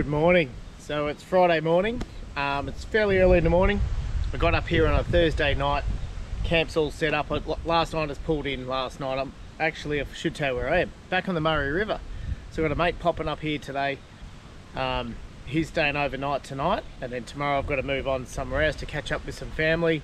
Good morning. So it's Friday morning. It's fairly early in the morning. I got up here on a Thursday night. Camp's all set up. Last night, I just pulled in last night. I should tell where I am. Back on the Murray River. So I've got a mate popping up here today. He's staying overnight tonight, and then tomorrow I've got to move on somewhere else to catch up with some family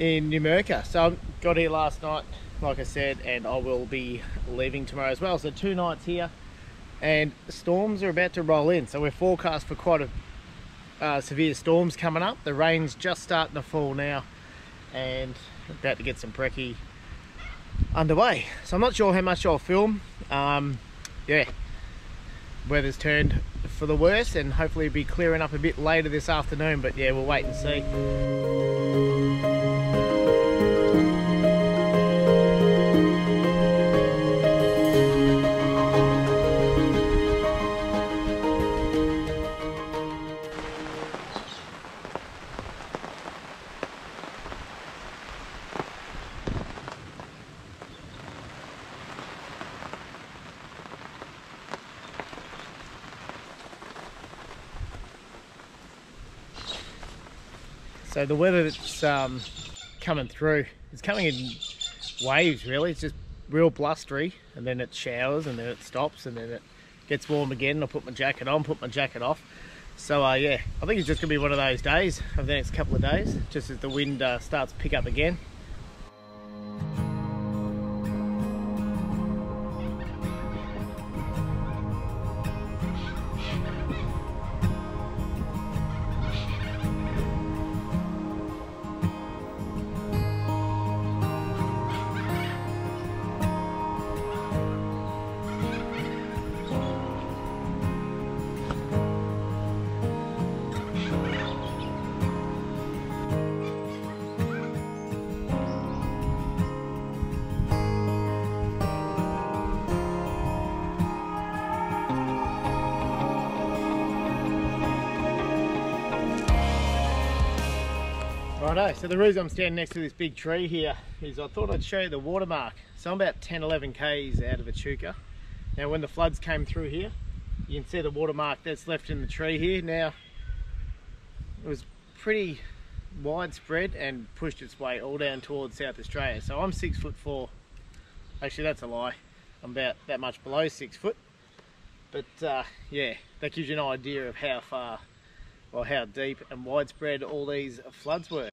in New Merca. So I got here last night, like I said, and I will be leaving tomorrow as well. So 2 nights here, and storms are about to roll in. So we're forecast for quite a severe storms coming up. The rain's just starting to fall now, and about to get some brekkie underway. So I'm not sure how much I'll film. Yeah, weather's turned for the worse, and hopefully it'll be clearing up a bit later this afternoon, but yeah, we'll wait and see. So the weather that's coming through, it's coming in waves really. It's just real blustery, and then it showers, and then it stops, and then it gets warm again. I'll put my jacket on, put my jacket off. So yeah, I think it's just gonna be one of those days over the next couple of days, just as the wind starts to pick up again. Righto, so the reason I'm standing next to this big tree here is I thought I'd show you the watermark. So I'm about 10–11 k's out of Echuca. Now when the floods came through here, you can see the watermark that's left in the tree here. Now, it was pretty widespread and pushed its way all down towards South Australia. So I'm 6'4". Actually, that's a lie. I'm about that much below 6 foot. But yeah, that gives you an idea of how far, or how deep and widespread all these floods were.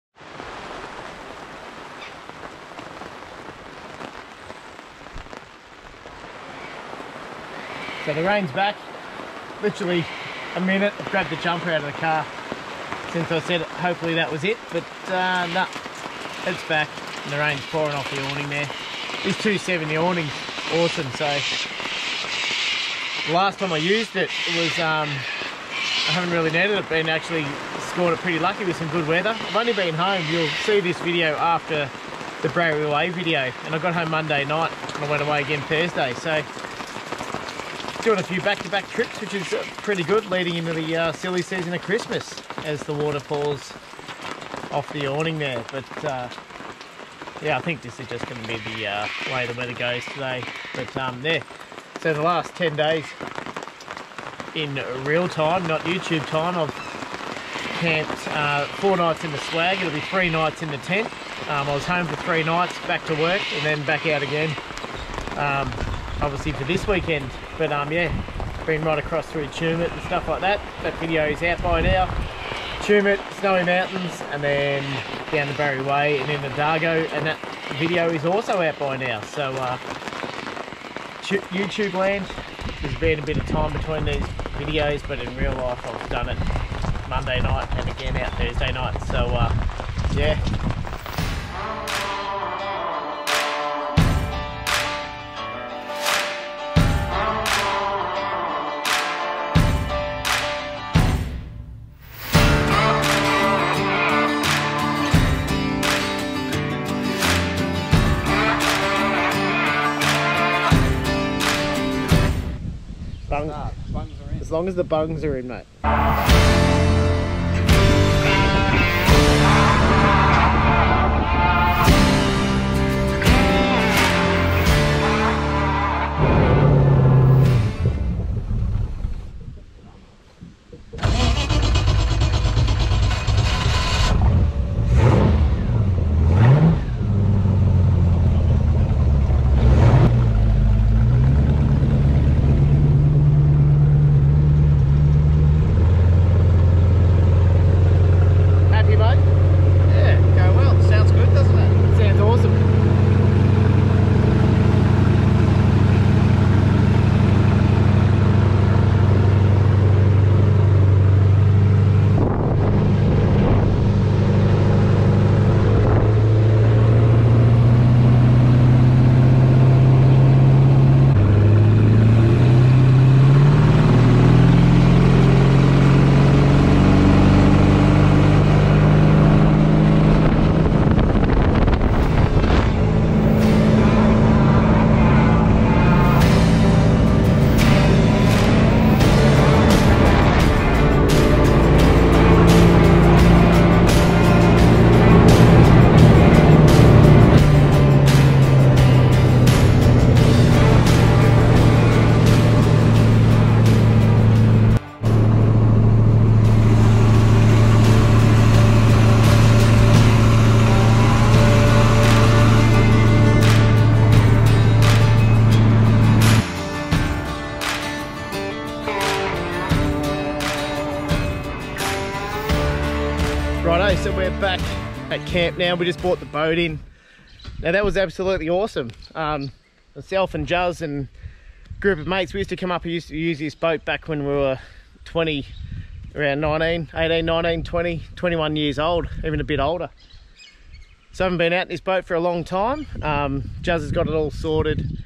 So the rain's back, literally a minute. I've grabbed the jumper out of the car since I said it. Hopefully that was it, but no, it's back, and the rain's pouring off the awning there. This 270 awning's awesome. So the last time I used it, it was, I haven't really needed it, been actually scored it pretty lucky with some good weather. I've only been home, you'll see this video after the Barry Way video, and I got home Monday night, and I went away again Thursday. So doing a few back-to-back trips, which is pretty good, leading into the silly season of Christmas, as the water pours off the awning there. But yeah, I think this is just going to be the way the weather goes today. But there, so the last 10 days in real time, not YouTube time, I've camped 4 nights in the swag. It'll be 3 nights in the tent. I was home for 3 nights, back to work, and then back out again. Obviously for this weekend, but yeah, been right across through Tumut and stuff like that. That video is out by now. Tumut, Snowy Mountains, and then down the Barry Way, and then the Dargo, and that video is also out by now. So YouTube land, there's been a bit of time between these videos, but in real life I've done it Monday night and again out Thursday night. So yeah. As long as the bungs are in, mate. Righto, so we're back at camp now. We just brought the boat in. Now that was absolutely awesome. Myself and Juz and a group of mates, we used to come up and used to use this boat back when we were 20, around 19, 18, 19, 20, 21 years old, even a bit older. So I haven't been out in this boat for a long time. Juz has got it all sorted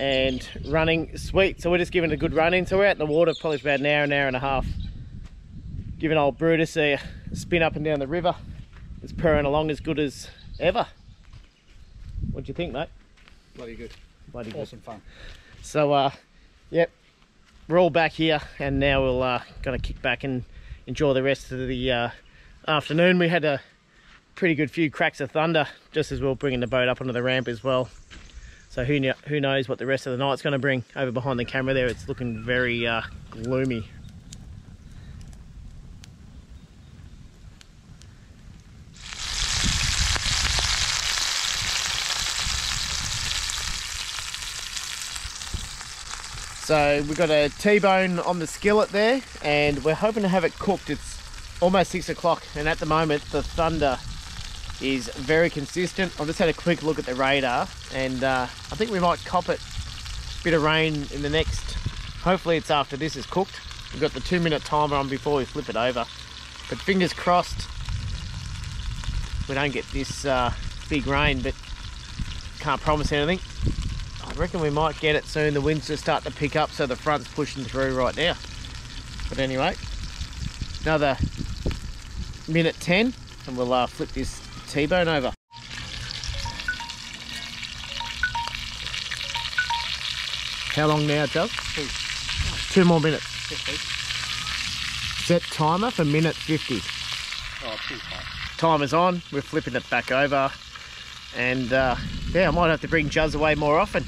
and running sweet, so we're just giving it a good run in. So we're out in the water probably for about an hour and a half, giving old Brutus a spin up and down the river. It's purring along as good as ever. What do you think, mate? Bloody good. Bloody awesome good. Fun. So yep, we're all back here, and now we'll gonna kick back and enjoy the rest of the afternoon. We had a pretty good few cracks of thunder just as we were bringing the boat up onto the ramp as well. So who knows what the rest of the night's going to bring. Over behind the camera there, it's looking very gloomy. So we've got a T-bone on the skillet there, and we're hoping to have it cooked. It's almost 6 o'clock, and at the moment the thunder is very consistent. I've just had a quick look at the radar, and I think we might cop it. A bit of rain in the next, hopefully it's after this is cooked. We've got the 2-minute timer on before we flip it over, but fingers crossed we don't get this big rain, but can't promise anything. I reckon we might get it soon. The winds just start to pick up, so the front's pushing through right now. But anyway, another minute 10 and we'll flip this T-bone over. How long now, Juz? 2 more minutes. 50. Set timer for minute 50. Oh, too fast. Timer's on. We're flipping it back over, and yeah, I might have to bring Juz away more often.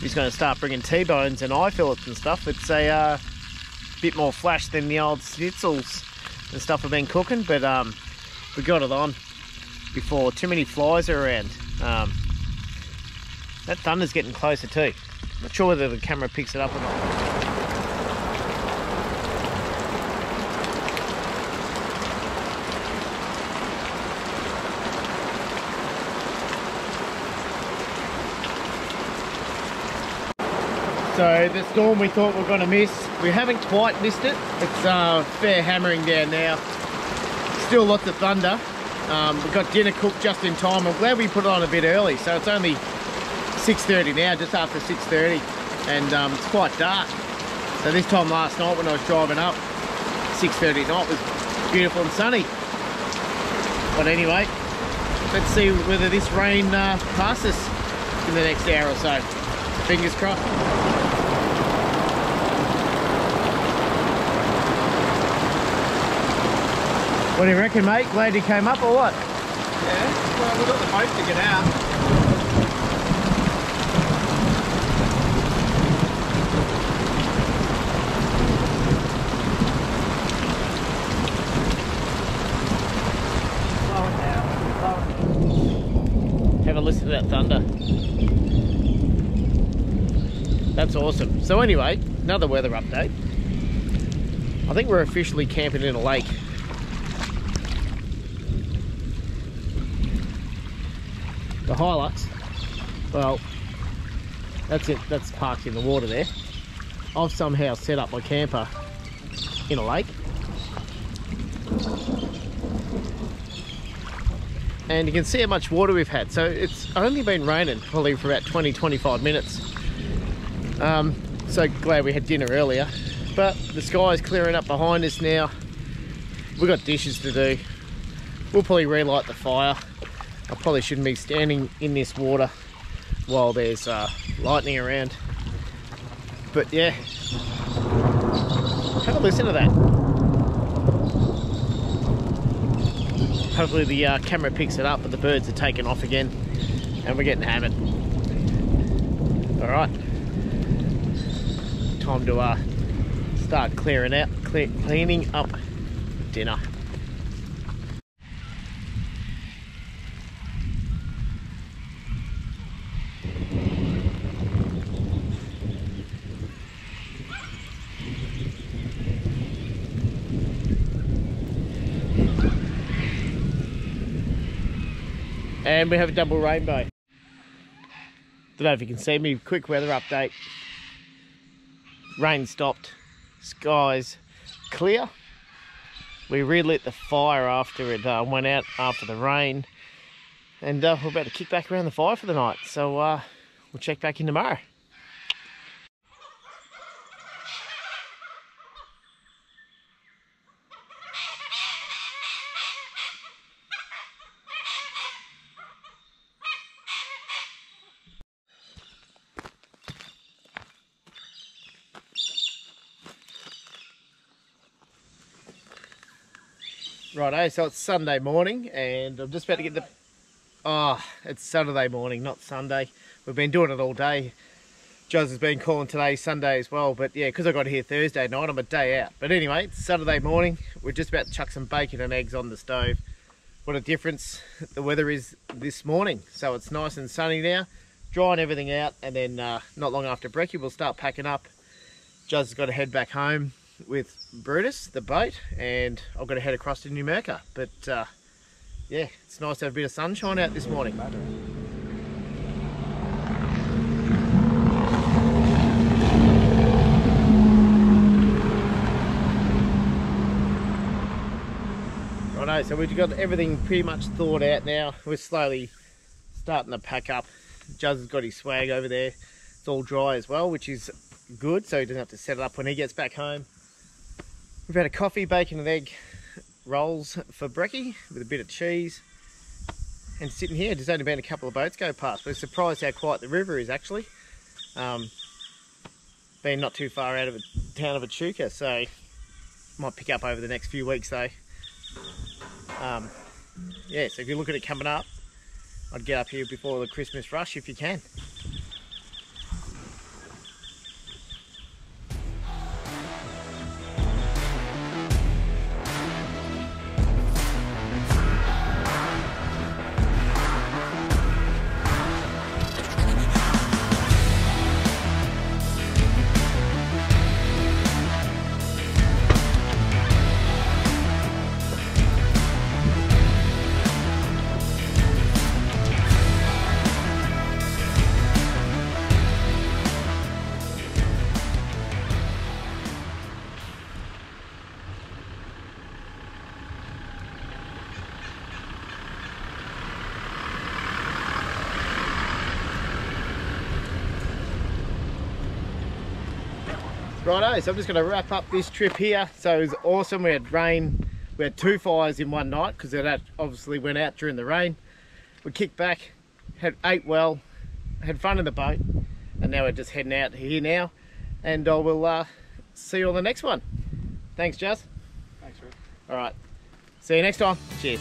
He's going to start bringing T-bones and eye fillets and stuff. It's a bit more flash than the old schnitzels and stuff I've been cooking, but we got it on before too many flies are around. That thunder's getting closer too. I'm not sure whether the camera picks it up or not. So the storm we thought we were going to miss, we haven't quite missed it. It's fair hammering down now. Still lots of thunder. We've got dinner cooked just in time. I'm glad we put it on a bit early. So it's only 6:30 now, just after 6:30. And it's quite dark. So this time last night when I was driving up, 6:30 at night was beautiful and sunny. But anyway, let's see whether this rain passes in the next hour or so. Fingers crossed. What do you reckon, mate? Glad you came up or what? Yeah, well, we've got the boat to get out. Slow it down. Have a listen to that thunder. That's awesome. So anyway, another weather update. I think we're officially camping in a lake. The Hilux, well, that's it, that's parked in the water there. I've somehow set up my camper in a lake. And you can see how much water we've had. So it's only been raining probably for about 20, 25 minutes. So glad we had dinner earlier. But the sky's clearing up behind us now. We've got dishes to do. We'll probably relight the fire. I probably shouldn't be standing in this water while there's lightning around. But yeah, have a listen to that. Hopefully the camera picks it up, but the birds are taking off again and we're getting hammered. All right, time to start cleaning up dinner. And we have a double rainbow. Don't know if you can see me, quick weather update. Rain stopped, skies clear. We relit the fire after it went out after the rain. And we're about to kick back around the fire for the night. So we'll check back in tomorrow. Righto, so it's Sunday morning and I'm just about to get the... Oh, it's Saturday morning, not Sunday. We've been doing it all day. Joz has been calling today Sunday as well, but yeah, because I got here Thursday night, I'm a day out. But anyway, it's Saturday morning. We're just about to chuck some bacon and eggs on the stove. What a difference the weather is this morning. So it's nice and sunny now, drying everything out, and then not long after brekkie, we'll start packing up. Joz has got to head back home with Brutus, the boat, and I've got to head across to New Merca. But yeah, it's nice to have a bit of sunshine out this morning. Righto, so we've got everything pretty much thawed out now. We're slowly starting to pack up. Juz has got his swag over there. It's all dry as well, which is good, so he doesn't have to set it up when he gets back home. We've had a coffee, bacon and egg rolls for brekkie with a bit of cheese. And sitting here, there's only been a couple of boats go past. We're surprised how quiet the river is actually. Been not too far out of the town of Echuca, so might pick up over the next few weeks though. Yeah, so if you look at it coming up, I'd get up here before the Christmas rush if you can. Righto, so I'm just going to wrap up this trip here. So it was awesome. We had rain. We had two fires in one night because that obviously went out during the rain. We kicked back, ate well, had fun in the boat, and now we're just heading out here now. And I will see you on the next one. Thanks, Juz. Thanks, Rick. All right. See you next time. Cheers.